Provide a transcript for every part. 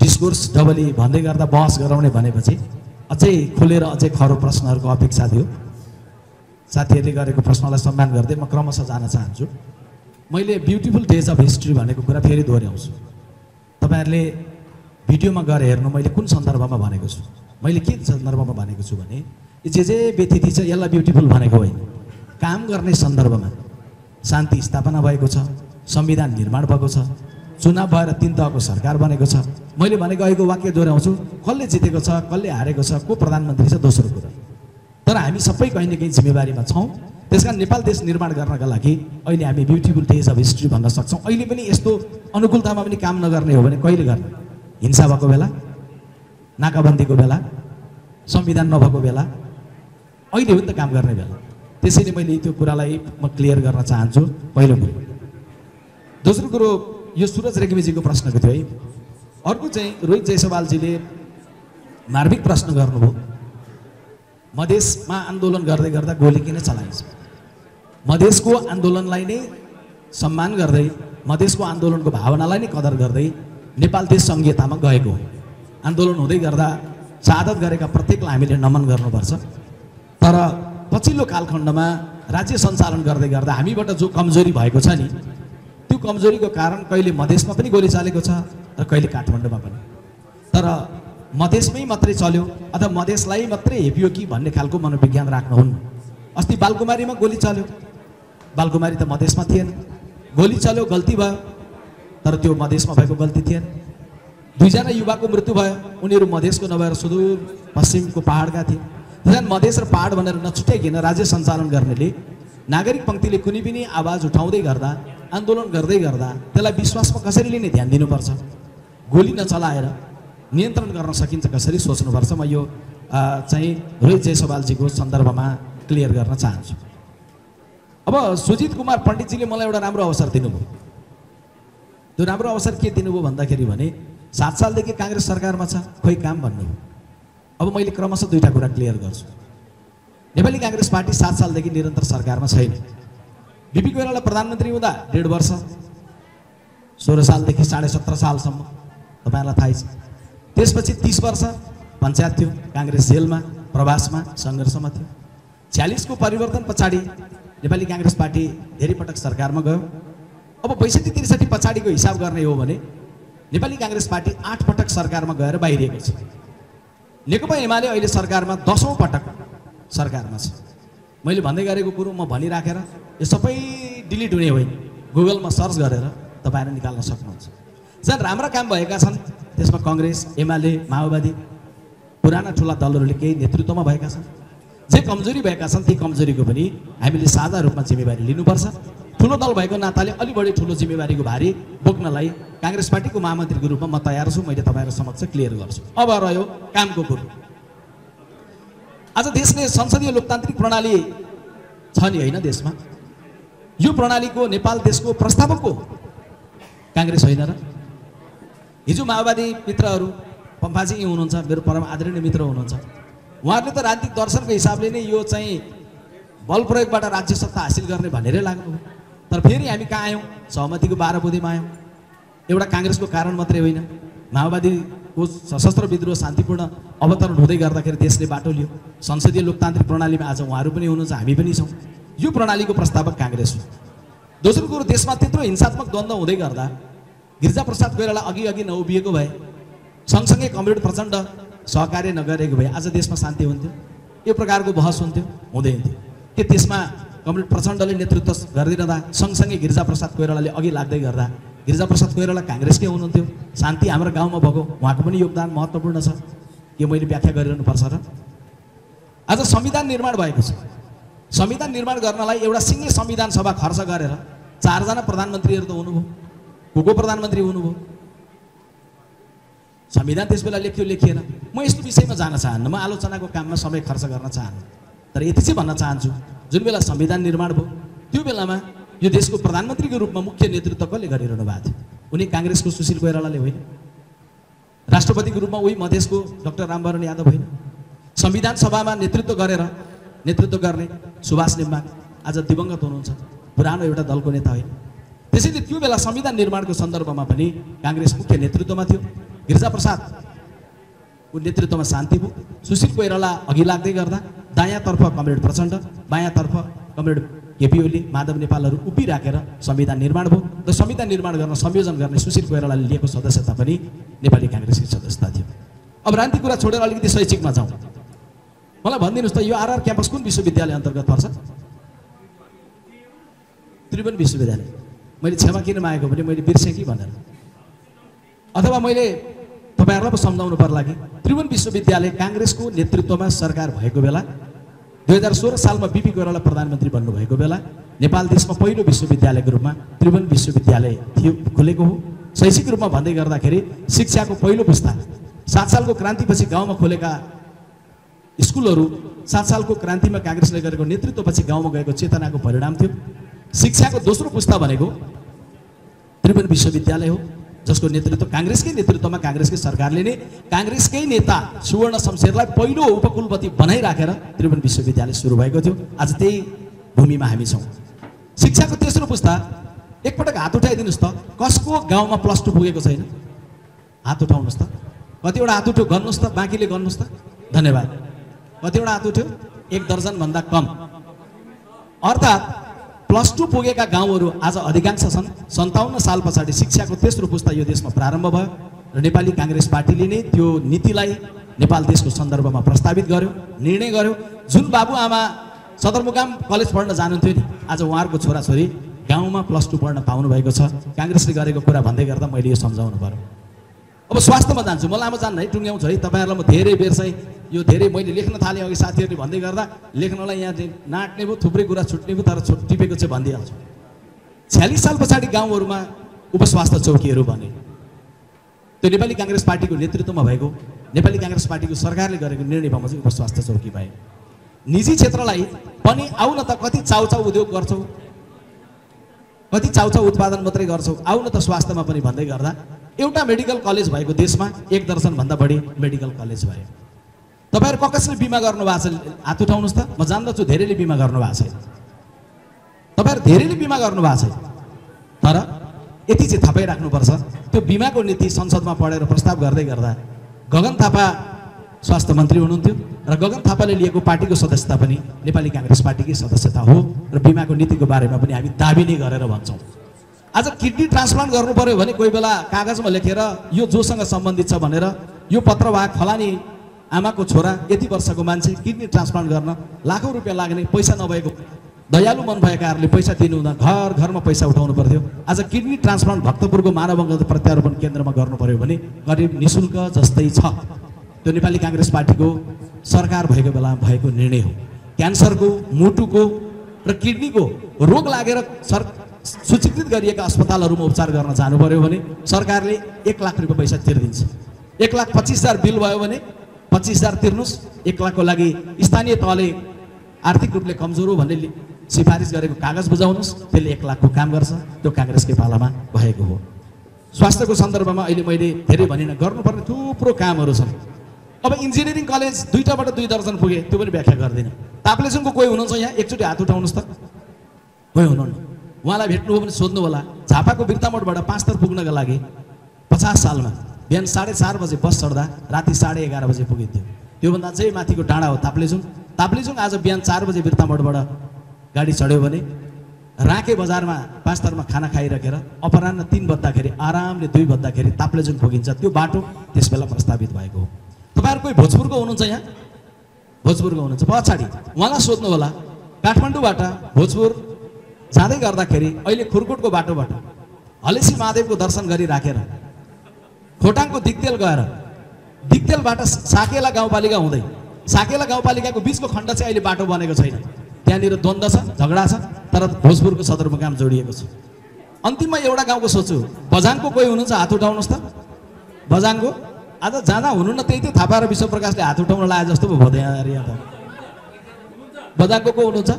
Discourse डबली भन्दै गर्दा बहस गराउने भनेपछि अझै खुलेर अझै खरो प्रश्नहरुको अपेक्षा थियो। साथीहरुले गरेको प्रश्नलाई सम्मान गर्दै म क्रमशः जान चाहन्छु। मैले ब्युटिफुल डेज अफ हिस्ट्री भनेको कुरा फेरि दोहोर्याउँछु। तपाईहरुले भिडियोमा गएर हेर्नु मैले कुन सन्दर्भमा भनेको छु। मैले के सन्दर्भमा भनेको छु भने जे जे व्यतिथि छ यसलाई ब्युटिफुल भनेको होइन, काम गर्ने सन्दर्भमा शान्ति स्थापना भएको छ, संविधान निर्माण भएको छ, चुनाव भएर 3 तहको सरकार बनेको छ। मैले भनेको अहिलेको वाक्य दोहोर्याउँछु, कसले जितेको छ कसले हारेको छ को प्रधानमन्त्री छ दोस्रो कुरा, तर हामी सबै कहीँ न कहीँ जिम्मेवारीमा छौँ। त्यसकारण नेपाल देश निर्माण गर्नका लागि अहिले हामी ब्युटिफुल डेज अफ हिस्ट्री भन्न सक्छौँ। अहिले पनि यस्तो अनुकूलतामा पनि काम नगर्ने हो भने कहिले गर्ने? हिंसा भएको बेला, नाकाबन्दीको बेला, संविधान नभएको बेला, अहिले हो नि त काम गर्ने बेला। त्यसैले मैले त्यो कुरालाई म क्लियर गर्न चाहन्छु, पहिलो कुरो। दोस्रो कुरो यो सूरज रेग्मीजीको प्रश्नको थियो है। अर्को चाहिँ रोहित जयसवालजीले मार्मिक प्रश्न गर्नुभयो, मधेसमा आन्दोलन गर्दै गर्दा गोली किन चलाइन्छ? मधेसको आन्दोलनलाई नै सम्मान गर्दै, मधेसको आन्दोलनको भावनालाई नै कदर गर्दै नेपाल देश संघीयतामा गएको हो। आन्दोलन हुँदै गर्दा शहादत गरेका प्रत्येकलाई हामीले नमन गर्नुपर्छ, तर पछिल्लो कालखण्डमा राज्य सञ्चालन गर्दै गर्दा हामीबाट जो कमजोरी भएको छ नि, त्यो कमजोरीको कारण कहिले मधेसमा पनि गोली चलेको छ र कहिले काठमाडौँमा पनि। तर मधेसमै मात्रै चल्यो अथवा मधेसलाई मात्रै हेपियो कि भन्ने खालको मनोविज्ञान राख्नुहुन्न। अस्ति बालकुमारीमा गोली चल्यो, बालकुमारी त मधेसमा थिएन, गोली चल्यो गल्ती भयो, तर त्यो मधेसमा भएको गल्ती थिएन। 2जना युवाको मृत्यु भयो, उनीहरू मधेसको नभएर सुदूर पश्चिमको पहाडका थिए। त्यसैले मधेस र पहाड भनेर नछुट्याइकन राज्य सञ्चालन गर्नेले नागरिक पङ्क्तिले कुनै पनि आवाज उठाउँदै गर्दा, आन्दोलन गर्दै गर्दा त्यसलाई विश्वासमा कसरी लिने ध्यान दिनुपर्छ? गोली नचलाएर नियन्त्रण गर्न सकिन्छ कसरी सोच्नुपर्छ? म यो चाहिँ रोहित जयसवालजीको सन्दर्भमा क्लियर गर्न चाहन्छु। अब सुजित कुमार पण्डितजीले मलाई एउटा राम्रो अवसर दिनुभयो। त्यो राम्रो अवसर के दिनुभयो भन्दाखेरि भने 7 सालदेखि काङ्ग्रेस सरकारमा छ, खोइ काम भन्नुभयो। अब मैले क्रमशः दुईटा कुरा क्लियर गर्छु। नेपाली काङ्ग्रेस पार्टी 7 सालदेखि निरन्तर सरकारमा छैन। बीपी कोइराला प्रधानमन्त्री हुँदा 1.5 वर्ष, 16 सालदेखि 17.5 सालसम्म तपाईँहरूलाई थाहै छ। त्यसपछि 30 वर्ष पञ्चायत थियो, काङ्ग्रेस जेलमा, प्रवासमा, सङ्घर्षमा थियो। 46को परिवर्तन पछाडि नेपाली काङ्ग्रेस पार्टी धेरै पटक सरकारमा गयो। अब 62-63 पछाडिको हिसाब गर्ने हो भने नेपाली काङ्ग्रेस पार्टी 8 पटक सरकारमा गएर बाहिरिएको छ। नेकपा एमाले अहिले सरकारमा 10औं पटक सरकारमा छ। मैले भन्दै गरेको कुरो म भनिराखेर यो सबै डिलिट हुने होइन, गुगलमा सर्च गरेर तपाईँहरू निकाल्न सक्नुहुन्छ। जहाँ राम्रा काम भएका छन् त्यसमा कङ्ग्रेस, एमाले, माओवादी, पुराना ठुला दलहरूले केही नेतृत्वमा भएका छन्। जे कमजोरी भएका छन् ती कमजोरीको पनि हामीले साझा रूपमा जिम्मेवारी लिनुपर्छ। ठुलो दल भएको नाताले अलि बढी ठुलो जिम्मेवारीको भारी बोक्नलाई काङ्ग्रेस पार्टीको महामन्त्रीको रूपमा म तयार छु। मैले तपाईँहरू समक्ष क्लियर गर्छु। अब रह्यो कामको कुरो। आज देशले संसदीय लोकतान्त्रिक प्रणाली छ नि होइन देशमा, यो प्रणालीको नेपाल देशको प्रस्तावक हो काङ्ग्रेस होइन र? हिजो माओवादी मित्रहरू, पम्पाजी हुनुहुन्छ, मेरो परम आदरणीय मित्र हुनुहुन्छ, उहाँहरूले त राजनीतिक दर्शनको हिसाबले नै यो चाहिँ बल प्रयोगबाट राज्य सत्ता हासिल गर्ने भनेरै लाग्नु। तर फेरि हामी कहाँ आयौँ? सहमतिको 12 बुँदेमा आयौँ। एउटा काङ्ग्रेसको कारण मात्रै होइन, माओवादीको सशस्त्र विद्रोह शान्तिपूर्ण अवतरण हुँदै गर्दाखेरि देशले बाटो लियो। संसदीय लोकतान्त्रिक प्रणालीमा आज उहाँहरू पनि हुनुहुन्छ, हामी पनि छौँ। यो प्रणालीको प्रस्तावक काङ्ग्रेस हो। दोस्रो कुरो, देशमा त्यत्रो हिंसात्मक द्वन्द्व हुँदै गर्दा गिरिजाप्रसाद कोइराला अघि नउभिएको भए, सँगसँगै कमरेड प्रचण्ड सहकार्य नगरेको भए आज देशमा शान्ति हुन्थ्यो? यो प्रकारको बहस हुन्थ्यो? हुँदैन थियो। के त्यसमा कमरेड प्रचण्डले नेतृत्व गरिदिँदा सँगसँगै गिरिजाप्रसाद कोइरालाले अघि लाग्दै गर्दा गिरिजाप्रसाद कोइराला काङ्ग्रेसकै हुनुहुन्थ्यो? शान्ति हाम्रो गाउँमा भएको उहाँको पनि योगदान महत्त्वपूर्ण छ। यो मैले व्याख्या गरिरहनुपर्छ र? आज संविधान निर्माण भएको छ। संविधान निर्माण गर्नलाई एउटा सिङ्गै संविधान सभा खर्च गरेर 4जना प्रधानमन्त्रीहरू त हुनुभयो। को को प्रधानमन्त्री हुनुभयो? संविधान त्यस बेला लेख्यो लेखिएन, म यस्तो विषयमा जान चाहन्न। म आलोचनाको काममा समय खर्च गर्न चाहन्न, तर यति चाहिँ भन्न चाहन्छु, जुन बेला संविधान निर्माण भयो त्यो बेलामा यो देशको प्रधानमन्त्रीको रूपमा मुख्य नेतृत्व कसले गरिरहनु भएको थियो? उनी काङ्ग्रेसको सुशील कोइरालाले होइन, राष्ट्रपतिको रूपमा उही मधेसको डाक्टर रामवरण यादव होइन। संविधान सभामा नेतृत्व गरेर नेतृत्व गर्ने सुभाष नेम्बाङ आज दिवंगत हुनुहुन्छ, पुरानो एउटा दलको नेता होइन। त्यसैले त्यो बेला संविधान निर्माणको सन्दर्भमा पनि काङ्ग्रेस मुख्य नेतृत्वमा थियो। गिरिजा प्रसाद को नेतृत्व में शांति भू सुशील कोइराला अघि लाग्दै गर्दा दायाँतर्फ कमरेड प्रचण्ड बायाँतर्फ कमरेड केपी ओली माधव नेपालहरु उभिराखेर संविधान निर्माण भो र संविधान निर्माण गर्न संयोजन गर्ने सुशील कोइरालाले लिएको सदस्यता पनि नेपाली कांग्रेसको सदस्यता थियो। अब राजनीति कुरा छोडेर अलिकति शैक्षिकमा जाऊ। मलाई भन्दिनुस् त यो आरआर क्याम्पस कुन विश्वविद्यालय अन्तर्गत पर्छ? त्रिभुवन विश्वविद्यालय। मैले क्षमा किन मागेको भने मैले बिर्से कि भनेर, अथवा मैले तपाईहरुलाई सम्झाउनु पर्ला कि त्रिभुवन विश्वविद्यालय कांग्रेसको नेतृत्वमा सरकार भएको बेला 2016 सालमा बीपी कोइराला प्रधानमन्त्री बन्नु भएको बेला नेपाल देशमा पहिलो विश्वविद्यालयको रूपमा त्रिभुवन विश्वविद्यालय थियो, खुलेको हो। शैक्षिक रूपमा भन्दै गर्दाखेरि शिक्षाको पहिलो पुस्ता 7 सालको क्रान्तिपछि गाउँमा खोलेका स्कुलहरू 7 सालको क्रान्तिमा कांग्रेसले गरेको नेतृत्वपछि गाउँमा गएको चेतनाको परिणाम थियो। शिक्षाको दोस्रो पुस्ता भनेको त्रिभुवन विश्वविद्यालय हो, जसको नेतृत्व कांग्रेसकै नेतृत्वमा कांग्रेसकै सरकारले नै कांग्रेसकै नेता सुवर्ण शमशेरलाई पहिलो उपकुलपति बनाइराखेर त्रिभुवन विश्वविद्यालय सुरु भएको थियो। आज त्यही भूमिमा हामी छौं। शिक्षाको तेस्रो पुस्ता, एकपटक हात उठाइदिनुस् त, कसको गाउँमा प्लस 2 पुगेको छैन? हात उठाउनुस् त, कतिवटा हात उठ्यो, गर्नुस् त, बाकीले गर्नुस् त। धन्यवाद। कतिवटा हात उठ्यो? एक दर्जन भन्दा कम। अर्थात प्लस 2 पुगेका गाउँहरू आज अधिकांश छन्। 57 साल पछाडी शिक्षाको तेस्रो पुस्ता यो देशमा प्रारम्भ भयो र नेपाली कांग्रेस पार्टीले नै त्यो नीतिलाई नेपाल देशको सन्दर्भमा प्रस्तावित गर्यो, निर्णय गर्यो। जुन बाबुआमा सदरमुकाम कलेज पढ्न जानुहुन्थ्यो नि, आज उहाँहरुको छोराछोरी गाउँमा प्लस 2 पढ्न पाउनु भएको छ। कांग्रेसले गरेको कुरा भन्दै गर्दा मैले यो सम्झाउनु पर्यो। अब स्वास्थ्यमा जान्छु, म लामो जान्न है, टुङ्ग्याउँछु है तपाईहरुलाई। म धेरै बेर चाहिँ यो धेरै मैले लेख्न थाले अघि साथीहरुले भन्दै गर्दा लेख्नलाई यहाँ नाट्ने भो, थुप्रै कुरा छुट्ने भो, तर टिपेको चाहिँ भनिदिहाल्छु। 46 साल पछाडि गाउँहरुमा उपस्वास्थ्य चौकीहरु भने त्यो नेपाली कांग्रेस पार्टीको नेतृत्वमा भएको, नेपाली कांग्रेस पार्टीको सरकारले गरेको निर्णय बमोजिम उपस्वास्थ्य चौकी भए। निजी क्षेत्रलाई पनि आउन त कति चाउचाउ उद्योग गर्छौ, कति चाउचाउ उत्पादन मात्रै गर्छौ, आउन त स्वास्थ्यमा पनि भन्दै गर्दा एउटा मेडिकल कलेज भएको देशमा 1 दर्जन भन्दा बढी मेडिकल कलेज भयो। तपाईहरु कसले बीमा गर्नु भएको छ? हात उठाउनुस् त। म जान्दछु धेरैले बीमा गर्नु भएको छैन, तपाईहरु धेरैले बीमा गर्नु भएको छैन, तर यति चाहिँ थापै राख्नुपर्छ। त्यो बीमाको नीति संसदमा पढेर प्रस्ताव गर्दै गर्दा गगन थापा स्वास्थ्य मन्त्री हुनुहुन्थ्यो र गगन थापाले लिएको पार्टीको सदस्यता पनि नेपाली कांग्रेस पार्टीकै सदस्यता हो र बीमाको नीतिको बारेमा पनि हामी दाबी नै गरेर भन्छौं। आज किडनी ट्रान्सप्लान्ट गर्नु पर्यो भने कोही बेला कागजमा लेखेर यो जोसँग सम्बन्धित छ भनेर यो पत्रवाहक फलानी आमाको छोरा यति वर्षको मान्छे किडनी ट्रान्सप्लान्ट गर्न लाखौं रुपैयाँ लाग्ने, पैसा नभएको दयालु मन भएकाहरूले पैसा दिनु हुँदा घर घरमा पैसा उठाउनु पर्थ्यो। आज किडनी ट्रान्सप्लान्ट भक्तपुरको मानव अङ्ग प्रत्यारोपण केन्द्रमा गर्नु पर्यो भने करिब निशुल्क जस्तै छ। त्यो नेपाली कांग्रेस पार्टीको सरकार भएको बेला भएको निर्णय हो। क्यान्सरको, मुटुको र किडनीको रोग लागेर सूचीकृत गरिएका अस्पतालहरूमा उपचार गर्न जानु पर्यो भने सरकारले 1 लाख रुपैयाँ पैसा तिर्दिन्छ। 1,25,000 बिल भयो भने 25,000 तिर्नुस्, 1 लाखको लागि स्थानीय तहले आर्थिक रूपले कमजोर हो भन्ने सिफारिस गरेको कागज बुझाउनुस्, त्यसले 1 लाखको काम गर्छ। त्यो कांग्रेसकै पालामा भएको हो। स्वास्थ्यको सन्दर्भमा अहिले मैले धेरै भनिन, गर्नुपर्ने थुप्रो कामहरू छन्। अब इन्जिनियरिङ कलेज 2 बाट 2 दर्जन पुगे, त्यो पनि व्याख्या गर्दिन। ताप्लेजुङको कोही हुनुहुन्छ यहाँ? एकचोटी हात उठाउनुस् त, कोही हुनुहुन्न? उहाँलाई भेट्नु हो भने सोध्नु होला, झापाको बिर्तामोडबाट 5 थर पुग्नका लागि 50 सालमा बिहान 4:30 बजे बस चढ्दा राति 11:30 बजे पुगिन्थ्यो। त्योभन्दा चाहिँ माथिको डाँडा हो ताप्लेजुङ। ताप्लेजुङ आज बिहान 4 बजे बिर्तामोडबाट गाडी चढ्यो भने राके बजारमा 5 थरमा खाना खाइराखेर अपराह्न 3 बज्दाखेरि आरामले 2 बज्दाखेरि ताप्लेजुङ पुगिन्छ। त्यो बाटो त्यसबेला प्रस्तावित भएको हो। तपाईहरु कोही भोजपुरको हुनुहुन्छ यहाँ? भोजपुरको हुनुहुन्छ, पछाडी उहाँलाई सोध्नु होला। काठमाडौँबाट भोजपुर जाँदै गर्दाखेरि अहिले खुरकोटको बाटोबाट हलेसी महादेवको दर्शन गरिराखेर खोटाङको दिग्देल गएर दिग्देलबाट साकेला गाउँपालिका हुँदै साकेला गाउँपालिकाको बीचको खण्ड चाहिँ अहिले बाटो बनेको छैन, त्यहाँनिर द्वन्द्व छ, झगडा छ, तर भोजपुरको सदरमुकाम जोडिएको छ। अन्तिममा एउटा गाउँको सोच्छु, बझाङको कोही हुनुहुन्छ? हात उठाउनुस् त। बझाङको आज जाँदा हुनुहुन्न, त्यही त्यो थापा र विश्वप्रकाशले हात उठाउन लाए जस्तो पो भयो यहाँ त। बझाङको को हुनुहुन्छ?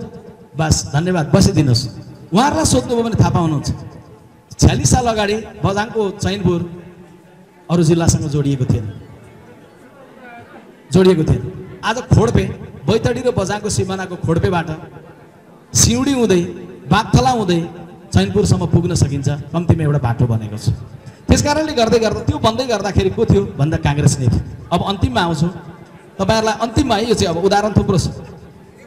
बस, धन्यवाद, बसिदिनुहोस्। उहाँहरूलाई सोध्नुभयो भने थाहा पाउनुहुन्छ 46 साल अगाडि बझाङको चैनपुर अरू जिल्लासँग जोडिएको थिएन। आज खोडपे, बैतडी र बझाङको सिमानाको खोडपेबाट सिउँडी हुँदै बागथला हुँदै चैनपुरसम्म पुग्न सकिन्छ, कम्तीमा एउटा बाटो बनेको छ। त्यसकारणले गर्दै गर्दा त्यो बन्दै गर्दाखेरि को थियो भन्दा कांग्रेस नीति। अब अन्तिममा आउँछु तपाईहरुलाई, अन्तिममा यो चाहिँ अब उदाहरण थुप्रो छ।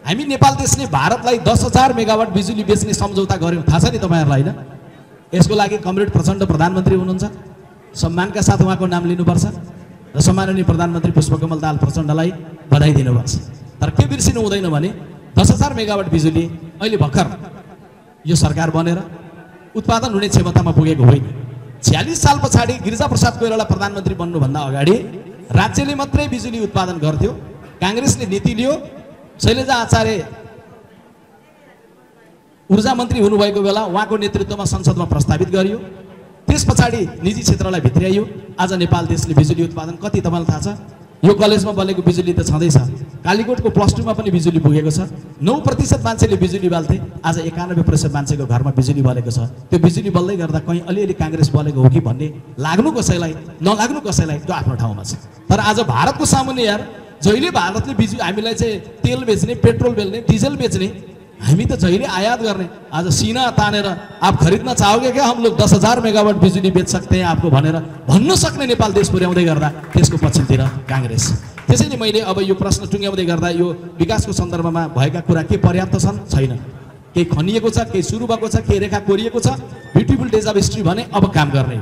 हामी नेपाल देशले भारतलाई 10,000 मेगावाट बिजुली बेच्ने सम्झौता गर्यौं, थाहा छ नि तपाईहरुलाई हैन? यसको लागि कमरेड प्रचण्ड प्रधानमन्त्री हुनुहुन्छ, सम्मानका साथ उहाँको नाम लिनुपर्छ र सम्माननीय प्रधानमन्त्री पुष्पकमल दाहाल प्रचण्डलाई बधाई दिनुपर्छ। तर के बिर्सिनु हुँदैन भने 10,000 मेगावाट बिजुली अहिले भर्खर यो सरकार बनेर उत्पादन हुने क्षमतामा पुगेको होइन। 46 साल पछाडि गिरिजाप्रसाद कोइराला प्रधानमन्त्री बन्नुभन्दा अगाडि राज्यले मात्रै बिजुली उत्पादन गर्थ्यो, कांग्रेसले नीति लियो। शैलजा आचार्य ऊर्जा मन्त्री हुनुभएको बेला उहाँको नेतृत्वमा संसदमा प्रस्तावित गरियो, त्यस पछाडि निजी क्षेत्रलाई भित्र्याइयो। आज नेपाल देशले बिजुली उत्पादन कति तपाईलाई थाहा छ? यो कलेजमा बलेको बिजुली त छँदैछ, कालीकोटको +2 मा पनि बिजुली पुगेको छ। 9% मान्छेले बिजुली बाल्थे, आज 91% मान्छेको घरमा बिजुली बलेको छ। त्यो बिजुली बल्दै गर्दा कहीं अलिअलि कांग्रेस बलेको हो कि भन्ने लाग्नु कसैलाई, नलाग्नु कसैलाई, त्यो आफ्नो ठाउँमा छ। तर आज भारतको सामान्य यार जहिले भारतले बिजुली हामीलाई चाहिँ तेल बेच्ने, पेट्रोल बेच्ने, डिजल बेच्ने, हामी त जहिले आयात गर्ने, आज सीना तानेर आप खरिदना चाहोगे क्या हम लोग 10,000 मेगावाट बिजुली बेच सकते हैं आपको भनेर भन्न सक्ने नेपाल देश पुर्याउँदै गर्दा त्यसको पछितिर कांग्रेस। त्यसैले मैले अब यो प्रश्न टुङ्ग्याउँदै गर्दा यो विकासको सन्दर्भमा भएका कुरा के पर्याप्त छन्? छैन, के खनिएको छ, के सुरु भएको छ, के रेखा कोरिएको छ। ब्युटिफुल डेज अफ हिस्ट्री भने अब काम गर्ने।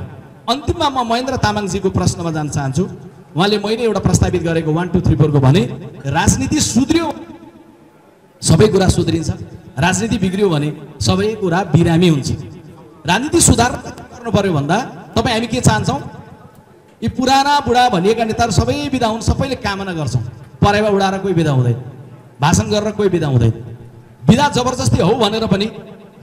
अन्तिममा म महेन्द्र तामाङजीको प्रश्नमा जान चाहन्छु। उहाँले मैले एउटा प्रस्तावित गरेको 1 2 3 4 को भने राजनीति सुध्रियो सबै कुरा सुध्रिन्छ, राजनीति बिग्रियो भने सबै कुरा बिरामी हुन्छ। राजनीति सुधार गर्न पर्यो भन्दा तपाई हामी के चाहन्छौं? यी पुराना बुढा भनिएका नेताहरू सबै बिदा हुन्, सबैले कामना गर्छौं। परेवा उडाएर कोही बिदा हुँदैन, भाषण गरेर कोही बिदा हुँदैन, बिदा जबरजस्ती हो भनेर पनि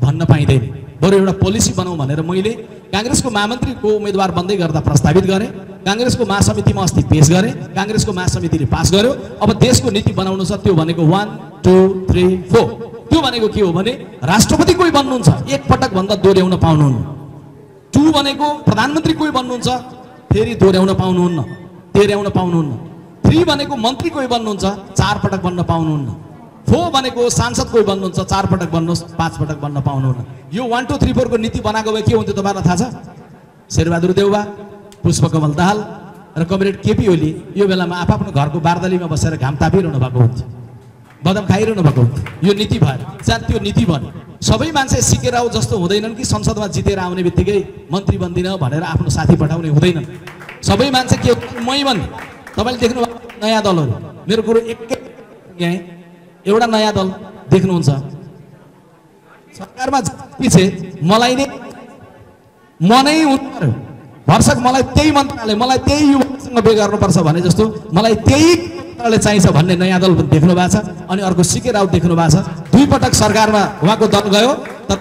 भन्न पाइदैन। बरु एउटा पोलिसी बनाऊ भनेर मैले कांग्रेसको महामन्त्रीको उम्मेदवार बन्दै गर्दा प्रस्तावित गरे, कांग्रेसको महासमितिमा अस्ति पेश गरे, कांग्रेसको महासमितिले पास गर्यो। अब देशको नीति बनाउनु छ, त्यो भनेको 1 2 3 4। त्यो भनेको के हो भने राष्ट्रपति कोही बन्नुहुन्छ एक पटक भन्दा दोहोर्याउन पाउनुहुन्न, 2 भनेको प्रधानमन्त्री कोही बन्नुहुन्छ फेरि दोहोर्याउन पाउनुहुन्न, तेर्याउन पाउनुहुन्न, 3 भनेको मन्त्री कोही बन्नुहुन्छ 4 पटक बन्न पाउनुहुन्न, 4 भनेको सांसद कोही बन्नुहुन्छ 4 पटक बन्नुहोस् 5 पटक बन्न पाउनुहुन्न। यो 1 2 3 4 को नीति बनाएको भए के हुन्थ्यो तपाईलाई थाहा छ? शेरबहादुर देउवा, पुष्पकमल दाहाल र कमरेड केपी ओली यो बेलामा आफ्नो घरको बारदलीमा बसेर घाम तापिरहनु भएको हुन्थ्यो, बदम खाइरहनु भएको हुन्थ्यो। यो नीति भएन, चाहे त्यो नीति भएन। सबै मान्छे सिकेर आऊ जस्तो हुँदैनन् कि संसदमा जितेर आउने बित्तिकै मन्त्री बन्दिन भनेर आफ्नो साथी पठाउने हुँदैनन्। सबै मान्छे के मै बन् तपाईँले देख्नु नयाँ दलहरू, मेरो कुरो एकै एउटा नयाँ दल देख्नुहुन्छ सरकारमा पछि मलाई नै मनै उठ्यो भरसक मलाई त्यही मन्त्रालय, मलाई त्यही युवासँग बे गर्नुपर्छ भने जस्तो मलाई त्यही मन्त्रालय चाहिन्छ भन्ने नयाँ दल देख्नु भएको छ। अनि अर्को सिके राउत देख्नु भएको छ, 2 पटक सरकारमा उहाँको दल गयो तर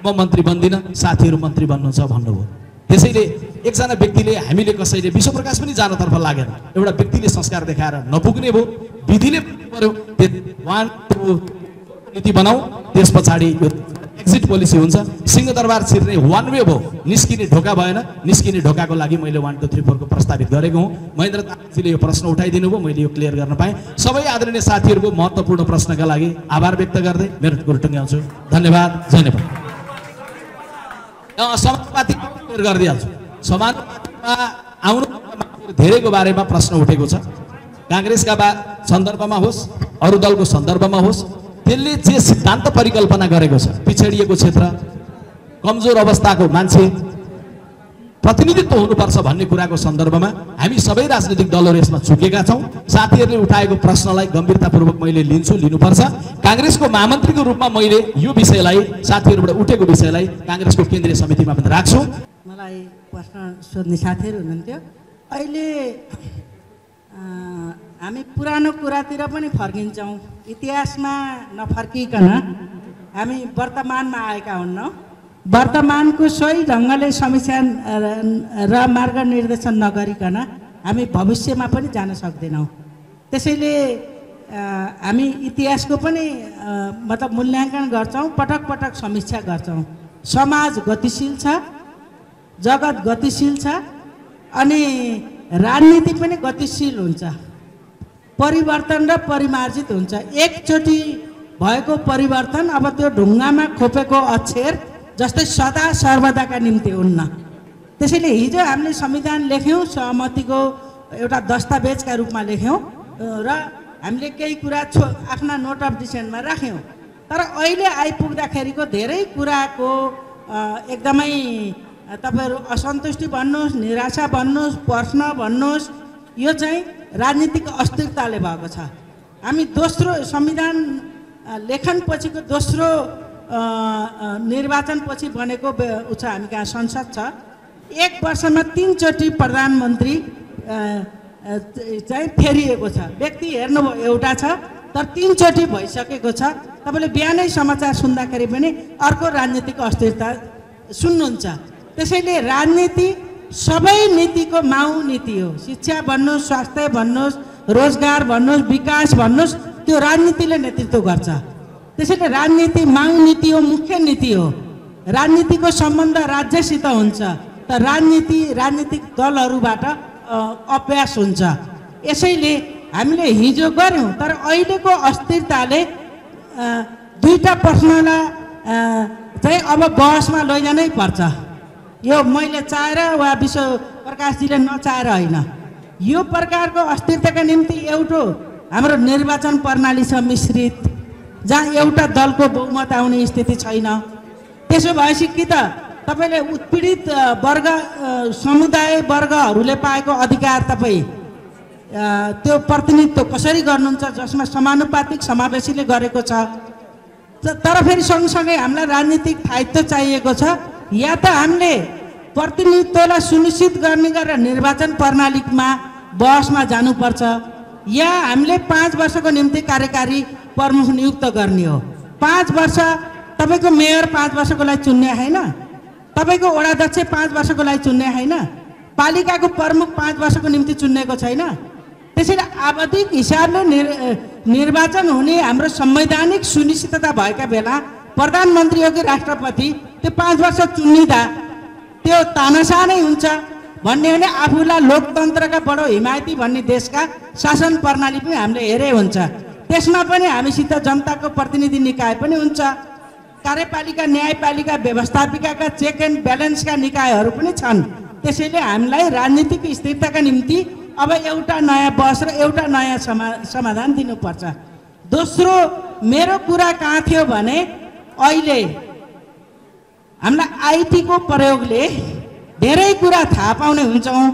म मन्त्री बन्दिनँ, साथीहरू मन्त्री बन्नुहुन्छ भन्नुभयो। त्यसैले एकजना व्यक्तिले, हामीले कसैले विश्वप्रकाश पनि जानतर्फ लागेन, एउटा व्यक्तिले संस्कार देखाएर नपुग्ने भयो, विधिले पर्यो। 1 2 नीति बनाऊ, त्यस पछाडि एक्जिट पोलिसी हुन्छ। सिंहदरबार छिर्ने 1 वे हो, निस्किने ढोका भएन, निस्किने ढोकाको लागि मैले 1 2 3 4 को प्रस्तावित गरेको हुँ। महेन्द्र तामाङजीले यो प्रश्न उठाइदिनु भयो, मैले यो क्लियर गर्न पाएँ। सबै आदरणीय साथीहरूको महत्त्वपूर्ण प्रश्नका लागि आभार व्यक्त गर्दै मेरो कुरा टुङ्ग्याउँछु। धन्यवाद, जय नेपाल। समानुपातिक क्लियर गरिदिन्छु। समानुपातिकमा आउनु धेरैको बारेमा प्रश्न उठेको छ, कांग्रेसका सन्दर्भमा होस् अरू दलको सन्दर्भमा होस्, त्यसले जे सिद्धान्त परिकल्पना गरेको छ, पिछडिएको क्षेत्र, कमजोर अवस्थाको मान्छे प्रतिनिधित्व हुनुपर्छ भन्ने कुराको सन्दर्भमा हामी सबै राजनीतिक दलहरू यसमा चुकेका छौँ। साथीहरूले उठाएको प्रश्नलाई गम्भीरतापूर्वक मैले लिन्छु, लिनुपर्छ। कांग्रेसको महामन्त्रीको रूपमा मैले यो विषयलाई, साथीहरूबाट उठेको विषयलाई कांग्रेसको केन्द्रीय समितिमा पनि राख्छु। मलाई प्रश्न सोध्ने साथीहरू हुनुहुन्थ्यो, अहिले हामी पुरानो कुरातिर पनि फर्किन्छौँ, इतिहासमा नफर्किकन हामी वर्तमानमा आएका हुन्न। वर्तमानको सही ढङ्गले समीक्षण र मार्ग निर्देशन नगरिकन हामी भविष्यमा पनि जान सक्दैनौँ। त्यसैले हामी इतिहासको पनि मतलब मूल्याङ्कन गर्छौँ, पटक पटक समीक्षा गर्छौँ। समाज गतिशील छ, जगत गतिशील छ, अनि राजनीति पनि गतिशील हुन्छ, परिवर्तन र परिमार्जित हुन्छ। एकचोटि भएको परिवर्तन अब त्यो ढुङ्गामा खोपेको अक्षर जस्तै सदा सर्वदाका निम्ति हुन्न। त्यसैले हिजो हामीले संविधान लेख्यौं सहमतिको एउटा दस्तावेजका रूपमा लेख्यौं र हामीले केही कुरा आफ्ना नोट अफ डिसेन्टमा राख्यौं तर अहिले आइपुग्दाखेरिको धेरै कुराको एकदमै तपाईहरु असन्तुष्टि भन्नुस् निराशा भन्नुस् प्रश्न भन्नुस् यो चाहिँ राजनीतिक अस्थिरताले भएको छ। हामी दोस्रो संविधान लेखन पछिको दोस्रो निर्वाचन पछि बनेको उच्च हामी कहाँ संसद छ। एक वर्षमा 3 चोटि प्रधानमन्त्री चाहिँ फेरिएको छ। व्यक्ति हेर्नु एउटा छ तर 3 चोटि भइसकेको छ। तपाईले बिहानै समाचार सुन्दाखेरि पनि अर्को राजनीतिक अस्थिरता सुन्नुहुन्छ। त्यसैले राजनीति सबै नीतिको माउ नीति हो। शिक्षा भन्नुस्, स्वास्थ्य भन्नुस्, रोजगार भन्नुस्, विकास भन्नुस्, त्यो राजनीतिले नेतृत्व गर्छ। त्यसैले राजनीति माउ नीति हो, मुख्य नीति हो। राजनीतिको सम्बन्ध राज्यसित हुन्छ तर राजनीति राजनीतिक दलहरूबाट अभ्यास हुन्छ। यसैले हामीले हिजो गर्यौं तर अहिलेको अस्थिरताले दुईटा प्रश्नलाई चाहिँ अब बहसमा लैजानै पर्छ। यो मैले चाहेर वा विश्व प्रकाशजीले नचाहेर होइन। यो प्रकारको अस्थिरताका निम्ति एउटा हाम्रो निर्वाचन प्रणाली छ मिश्रित, जहाँ एउटा दलको बहुमत आउने स्थिति छैन। त्यसो भएपछि कि त तपाईले उत्पीडित वर्ग समुदाय वर्गहरूले पाएको अधिकार तपाई त्यो प्रतिनिधित्व कसरी गर्नुहुन्छ जसमा समानुपातिक समावेशीले गरेको छ। तर फेरि सँगसँगै हामीलाई राजनीतिक दायित्व चाहिएको छ। या त हामीले प्रतिनिधित्वलाई सुनिश्चित गर्ने गरेर निर्वाचन प्रणालीमा बहसमा जानुपर्छ या हामीले 5 वर्षको निम्ति कार्यकारी प्रमुख नियुक्त गर्ने हो। 5 वर्ष तपाईको मेयर 5 वर्षको लागि चुन्ने हैन, तपाईको वडाध्यक्ष 5 वर्षको लागि चुन्ने हैन, पालिकाको प्रमुख 5 वर्षको निम्ति चुनेको छैन। त्यसैले आवधिक हिसाबले निर्वाचन हुने हाम्रो संवैधानिक सुनिश्चितता भएका बेला प्रधानमन्त्री हो कि राष्ट्रपति त्यो 5 वर्ष चुनिदा त्यो तानाशाह नै हुन्छ भन्ने भने आफूलाई लोकतन्त्रका बडो हिमायती भन्ने देशका शासन प्रणाली पनि हामीले हेरे हुन्छ। त्यसमा पनि हामीसित जनताको प्रतिनिधि निकाय पनि हुन्छ, कार्यपालिका, न्यायपालिका, व्यवस्थापिकाका चेक एन्ड ब्यालेन्सका निकायहरू पनि छन्। त्यसैले हामीलाई राजनीतिक स्थिरताका निम्ति अब एउटा नयाँ बहस र एउटा नयाँ समाधान दिनुपर्छ। दोस्रो मेरो कुरा कहाँ थियो भने अहिले हामीलाई आइटीको प्रयोगले धेरै कुरा थाहा पाउने हुन्छौँ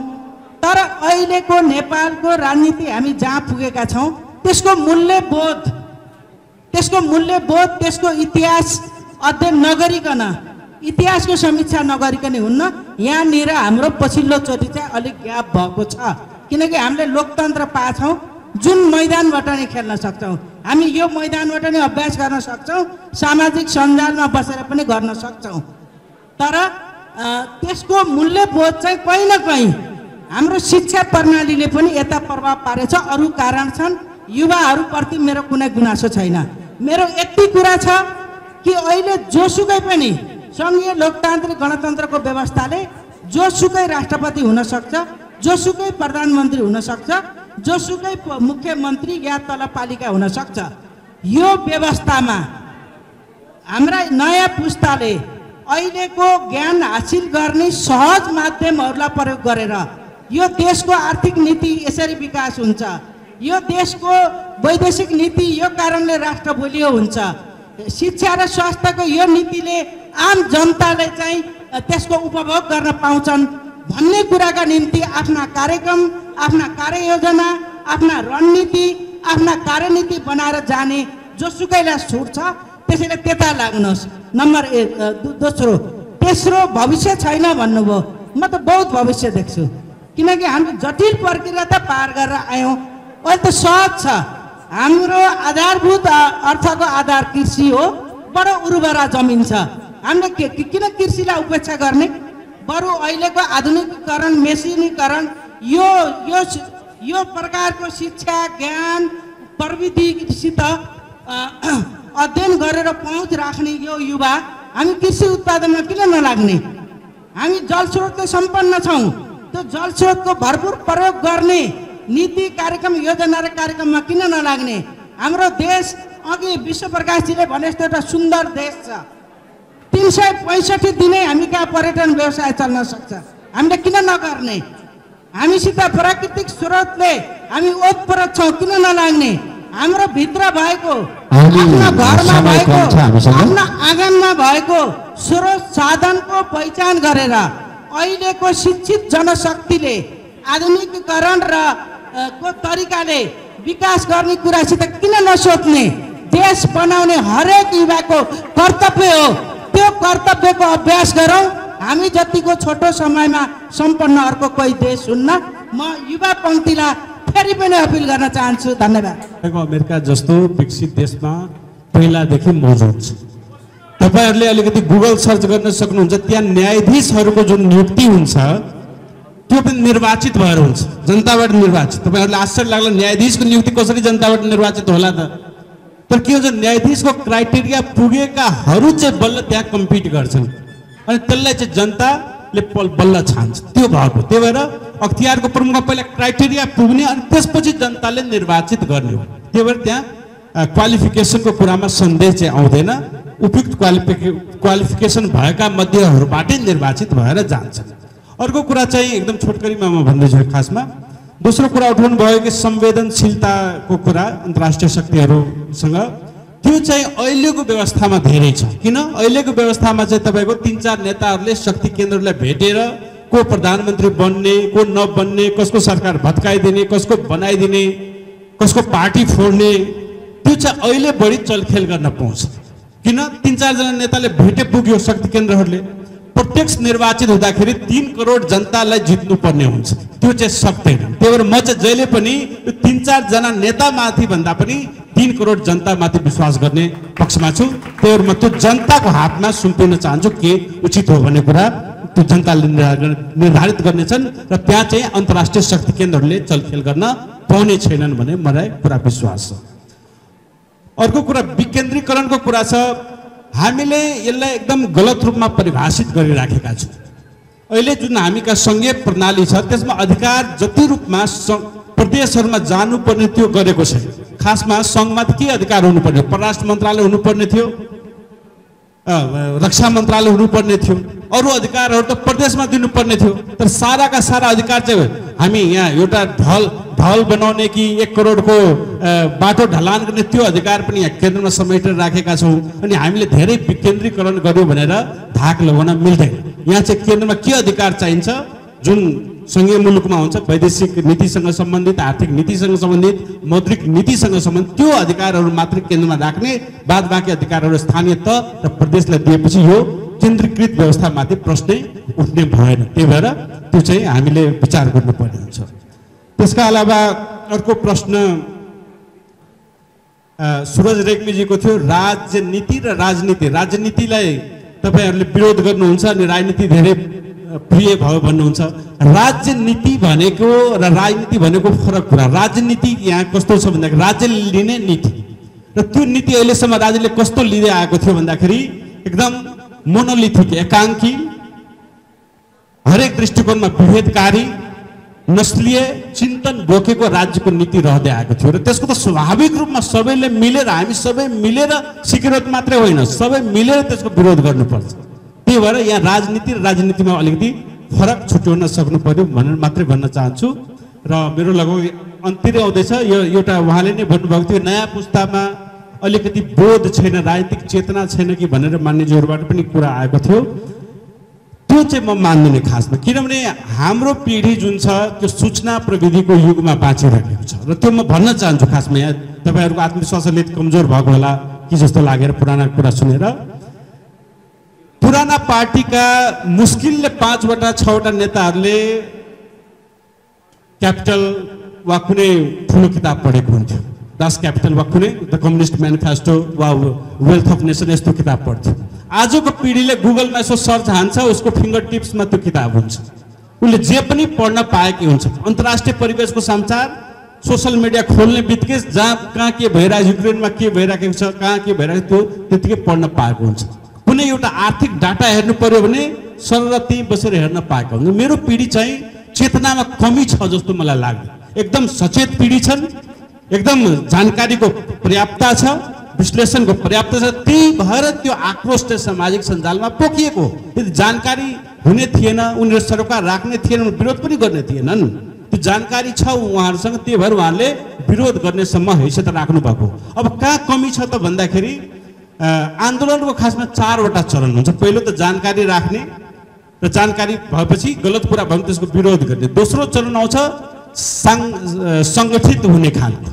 तर अहिलेको नेपालको राजनीति हामी जहाँ पुगेका छौँ त्यसको मूल्यबोध त्यसको इतिहास अध्ययन नगरिकन इतिहासको समीक्षा नगरिकन हुन्न। यहाँनिर हाम्रो पछिल्लोचोटि चाहिँ अलिक ग्याप भएको छ किनकि हामीले लोकतन्त्र पाछौँ जुन मैदानबाट नै खेल्न सक्छौँ। हामी यो मैदानबाट नै अभ्यास गर्न सक्छौँ, सामाजिक सञ्जालमा बसेर पनि गर्न सक्छौँ तर त्यसको मूल्यबोध चाहिँ कहीँ न कहीँ हाम्रो शिक्षा प्रणालीले पनि यता प्रभाव पारेछ। अरू कारण छन्, युवाहरूप्रति मेरो कुनै गुनासो छैन। मेरो यति कुरा छ कि अहिले जोसुकै पनि सङ्घीय लोकतान्त्रिक गणतन्त्रको व्यवस्थाले जोसुकै राष्ट्रपति हुन सक्छ, जोसुकै प्रधानमन्त्री हुन सक्छ, जोसुकै मुख्यमन्त्री या तलपालिका हुन सक्छ। यो व्यवस्थामा हाम्रा नयाँ पुस्ताले अहिलेको ज्ञान हासिल गर्ने सहज माध्यमहरूलाई प्रयोग गरेर यो देशको आर्थिक नीति यसरी विकास हुन्छ, यो देशको वैदेशिक नीति यो कारणले राष्ट्र बलियो हुन्छ, शिक्षा र स्वास्थ्यको यो नीतिले आम जनताले चाहिँ त्यसको उपभोग गर्न पाउँछन् भन्ने कुराका निम्ति आफ्ना कार्यक्रम, आफ्ना कार्ययोजना, आफ्ना रणनीति, आफ्ना कार्यनीति बनाएर जाने जोसुकैलाई छुट छ। त्यसैले त्यता लाग्नुहोस्। नम्बर 1 दोस्रो। तेस्रो भविष्य छैन भन्नुभयो, म त बहुत भविष्य देख्छु किनकि हाम्रो जटिल प्रक्रिया त पार गरेर आयौँ, अहिले त सहज छ। हाम्रो आधारभूत अर्थको आधार कृषि हो, बडो उर्वरा जमिन छ। हामीले किन कृषिलाई उपेक्षा गर्ने? बरु अहिलेको आधुनिकीकरण, मेसिनीकरण यो यो यो प्रकारको शिक्षा, ज्ञान, प्रविधिसित अध्ययन गरेर पहुँच राख्ने यो युवा हामी कृषि उत्पादनमा किन नलाग्ने? हामी जलस्रोतले सम्पन्न छौँ, त्यो जलस्रोतको भरपूर प्रयोग गर्ने नीति, कार्यक्रम, योजना र कार्यक्रममा किन नलाग्ने? हाम्रो देश अघि विश्व प्रकाशजीले भने जस्तो एउटा सुन्दर देश छ। 365 दिनै हामी कहाँ पर्यटन व्यवसाय चल्न सक्छ। हामीले किन नगर्ने? हामीसित प्राकृतिक स्रोतले हामी ओतप्रोत छौं, किन नलाग्ने? हाम्रो भित्र भएको, आफ्नो घरमा भएको, आफ्नो आँगनमा भएको स्रोत साधनको पहिचान गरेर अहिलेको शिक्षित जनशक्तिले आधुनिकीकरण र को तरिकाले विकास गर्ने कुरासित किन नसोच्ने? देश बनाउने हरेक युवाको कर्तव्य हो। त्यो कर्तव्यको अभ्यास गरौं। हामी जतिको छोटो समयमा सम्पन्न अर्को कोही देश हुन्न। म युवा पङ्क्तिलाई फेरि पनि अपिल गर्न चाहन्छु। धन्यवाद। अमेरिका जस्तो विकसित देशमा पहिलादेखि मौजूद छ। तपाईहरुले अलिकति गुगल सर्च गर्न सक्नुहुन्छ। त्यहाँ न्यायाधीशहरुको जुन नियुक्ति हुन्छ त्यो पनि निर्वाचित भएर हुन्छ, जनताबाट निर्वाचित। तपाईहरुलाई आश्चर्य लाग्ला न्यायाधीशको नियुक्ति कसरी जनताबाट निर्वाचित होला त? तर के हुन्छ, न्यायाधीशको क्राइटेरिया पुगेकाहरु चाहिँ बल्ल त्यहाँ कम्पिट गर्छन् अनि त्यसलाई चाहिँ जनताले बल्ल छान्छ। त्यो भएको, त्यही भएर अख्तियारको प्रमुखमा पहिला क्राइटेरिया पुग्ने अनि त्यसपछि जनताले निर्वाचित गर्ने हो। त्यही भएर त्यहाँ क्वालिफिकेसनको कुरामा सन्देह चाहिँ आउँदैन। उपयुक्त क्वालिफिकेसन भएका मध्येहरूबाटै निर्वाचित भएर जान्छन्। अर्को कुरा चाहिँ एकदम छोटकरीमा म भन्दैछु। खासमा दोस्रो कुरा उठाउनु भयो कि संवेदनशीलताको कुरा अन्तर्राष्ट्रिय शक्तिहरूसँग, त्यो चाहिँ अहिलेको व्यवस्थामा धेरै छ। किन अहिलेको व्यवस्थामा चाहिँ तपाईँको 3-4 नेताहरूले शक्ति केन्द्रलाई भेटेर को प्रधानमन्त्री बन्ने, को नबन्ने, कसको सरकार भत्काइदिने, कसको बनाइदिने, कसको पार्टी फोड्ने, त्यो चाहिँ अहिले बढी चलखेल गर्न पाउँछ। किन 3-4 जना नेताले भेटे पुग्यो शक्ति केन्द्रहरूले। प्रत्यक्ष निर्वाचित हुँदाखेरि 3 करोड जनतालाई जित्नुपर्ने हुन्छ, त्यो चाहिँ सक्दैन। त्यही भएर म चाहिँ जहिले पनि 3-4 जना नेतामाथि भन्दा पनि 3 करोड जनतामाथि विश्वास गर्ने पक्षमा छु। त्यही भएर म त्यो जनताको हातमा सुम्पिन चाहन्छु के उचित हो भन्ने कुरा त्यो जनताले निर्धारित गर्नेछन् र त्यहाँ चाहिँ अन्तर्राष्ट्रिय शक्ति केन्द्रहरूले चलखेल गर्न पाउने छैनन् भन्ने मलाई पुरा विश्वास छ। अर्को कुरा विकेन्द्रीकरणको कुरा छ। हामीले यसलाई एकदम गलत रूपमा परिभाषित गरिराखेका छौँ। अहिले जुन हामीका सङ्घीय प्रणाली छ त्यसमा अधिकार जति रूपमा प्रदेशहरूमा जानुपर्ने त्यो गरेको छैन। खासमा सङ्घमा के अधिकार हुनुपर्ने? परराष्ट्र मन्त्रालय हुनुपर्ने थियो, रक्षा मन्त्रालय हुनुपर्ने थियो, अरू अधिकारहरू त प्रदेशमा दिनुपर्ने थियो। तर साराका सारा अधिकार चाहिँ हामी यहाँ एउटा ढल बनाउने कि 1 करोडको बाटो ढलान गर्ने त्यो अधिकार पनि यहाँ केन्द्रमा समेटेर राखेका छौँ। अनि हामीले धेरै विकेन्द्रीकरण गर्यो भनेर धाक लगाउन मिल्दैन। यहाँ चाहिँ केन्द्रमा के अधिकार चाहिन्छ जुन सङ्घीय मुलुकमा हुन्छ, वैदेशिक नीतिसँग सम्बन्धित, आर्थिक नीतिसँग सम्बन्धित, मौद्रिक नीतिसँग सम्बन्धित, त्यो अधिकारहरू मात्र केन्द्रमा राख्ने। बाद बाँकी अधिकारहरू स्थानीय तह र प्रदेशलाई दिएपछि यो केन्द्रीकृत व्यवस्थामाथि प्रश्नै उठ्ने भएन। त्यही भएर त्यो चाहिँ हामीले विचार गर्नुपर्ने हुन्छ। त्यसका अलावा अर्को प्रश्न सुरज रेग्मीजीको थियो, राजनीति र राजनीति। राजनीतिलाई तपाईँहरूले विरोध गर्नुहुन्छ अनि राजनीति धेरै प्रिय भयो भन्नुहुन्छ। राज्यनीति भनेको र राजनीति भनेको फरक कुरा। राजनीति यहाँ कस्तो छ भन्दाखेरि राज्यले लिने नीति र त्यो नीति अहिलेसम्म राज्यले कस्तो लिँदै आएको थियो भन्दाखेरि एकदम मोनोलिथिक, एकाङ्की, हरेक दृष्टिकोणमा विभेदकारी, नस्लीय चिन्तन बोकेको राज्यको नीति रहँदै आएको थियो। र त्यसको त स्वाभाविक रूपमा सबैले मिलेर, हामी सबै मिलेर सिक्किरत मात्रै होइन, सबै मिलेर त्यसको विरोध गर्नुपर्छ। त्यही भएर यहाँ राजनीति र राजनीतिमा अलिकति फरक छुट्याउन सक्नु पर्यो भनेर मात्रै भन्न चाहन्छु। र मेरो लगभग अन्तिरै आउँदैछ। यो एउटा उहाँले नै भन्नुभएको थियो नयाँ पुस्तामा अलिकति बोध छैन, राजनीतिक चेतना छैन कि भनेर मान्यज्यूहरूबाट पनि कुरा आएको थियो। त्यो चाहिँ म मान्दिनँ खासमा, किनभने हाम्रो पिँढी जुन छ त्यो सूचना प्रविधिको युगमा बाँचिरहेको छ। र त्यो म भन्न चाहन्छु खासमा, यहाँ तपाईँहरूको आत्मविश्वास अलिक कमजोर भएको होला कि जस्तो लागेर पुराना कुरा सुनेर। पुराना पार्टीका मुस्किलले 5-6 नेताहरूले क्यापिटल वा कुनै ठुलो किताब पढेको हुन्थ्यो, दास क्यापिटल वा कुनै द कम्युनिस्ट म्यानिफेस्टो वा वेल्थ अफ नेसन, यस्तो किताब पढ्थ्यो। आजको पिँढीले गुगलमा यसो सर्च हान्छ, उसको फिङ्गर टिप्समा त्यो किताब हुन्छ, उसले जे पनि पढ्न पाएकी हुन्छ। अन्तर्राष्ट्रिय परिवेशको संचार, सोसल मिडिया खोल्ने बित्तिकै जहाँ कहाँ के भइरहेको, युक्रेनमा के भइरहेको छ, कहाँ के भइरहेको, त्यो त्यतिकै पढ्न पाएको हुन्छ। कुनै एउटा आर्थिक डाटा हेर्नु पर्यो भने सरल त्यहीँ बसेर हेर्न पाएको हुन्छ। मेरो पिँढी चाहिँ चेतनामा कमी छ जस्तो मलाई लाग्दैन। एकदम सचेत पिँढी छन्, एकदम जानकारीको पर्याप्तता छ, विश्लेषण को पर्याप्त भारत त्यो आक्रोश सामाजिक सञ्जाल में पोखिएको जानकारी हुने थिएन। उनीहरु सरकार राख्ने थिएनन्, विरोध पनि गर्ने थिएनन्। त्यो जानकारी छ उहाँहरुसँग, त्यो भएर उहाँले विरोध गर्ने सम्म हैसियत राख्नु भएको। अब कहाँ कमी छ त भन्दाखेरि आन्दोलनको खासमा चारवटा चरण हुन्छ। पहिलो त जानकारी राख्ने र जानकारी भएपछि गलत कुरा भयो त्यसको विरोध गर्ने। दोस्रो चरण आउँछ संगठित हुने खालको।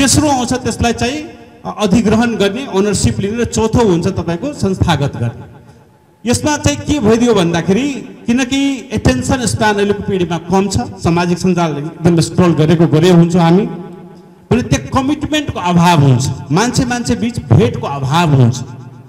तेस्रो आउँछ त्यसलाई चाहिँ अधिग्रहण गर्ने, ओनरशिप लिने। चौथो हुन्छ तपाईको संस्थागत गर्ने। यसमा चाहिँ के भइदियो भन्दाखेरि किनकि एटेन्सन स्प्यान अहिलेको पिढीमा कम छ, सामाजिक सञ्जाल एकदम स्क्रल गरे हुन्छौँ हामी, अनि त्यो कमिटमेन्टको अभाव हुन्छ, मान्छे बीच भेटको अभाव हुन्छ।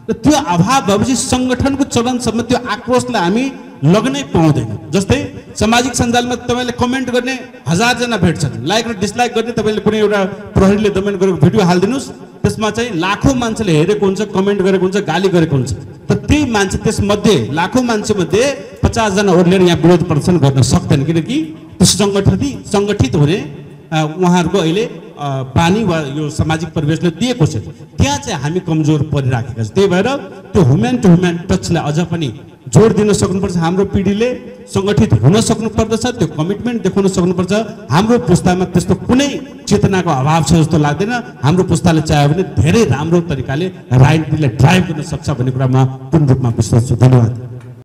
र त्यो अभाव भएपछि संगठनको चरणसम्म त्यो आक्रोशलाई हामी लग्नै पाउँदैन। जस्तै सामाजिक सञ्जालमा तपाईले कमेन्ट गर्ने 1000 जना भेट्छन्, लाइक र डिसलाइक गर्ने तपाईले कुनै एउटा प्रहरीले दमन गरेको भिडियो हाल्दिनुस्, त्यसमा चाहिँ लाखौं मान्छेले हेरेको हुन्छ, कमेन्ट गरेको हुन्छ, गाली गरेको हुन्छ। त त्यही मान्छे त्यसमध्ये लाखौं मान्छेमध्ये 50 जना ओर्लेर यहाँ विरोध प्रदर्शन गर्न सक्दैन, किनकि त्यो संगठित हुने उहाँहरूको अहिले बानी वा यो सामाजिक परिवेशले दिएको छ। त्यहाँ चाहिँ हामी कमजोर परिराखेका छौँ। त्यही भएर त्यो ह्युमन टु ह्युमन टचलाई अझ पनि जोड दिन सक्नुपर्छ। हाम्रो पिढीले संगठित हुन सक्नुपर्दछ, त्यो कमिटमेन्ट देखाउन सक्नुपर्छ। हाम्रो पुस्तामा त्यस्तो कुनै चेतनाको अभाव छ जस्तो लाग्दैन। हाम्रो पुस्ताले चाह्यो भने धेरै राम्रो तरिकाले राजनीतिलाई ड्राइभ गर्न सक्छ भन्ने कुरामा पूर्ण रूपमा विश्वास छ। धन्यवाद।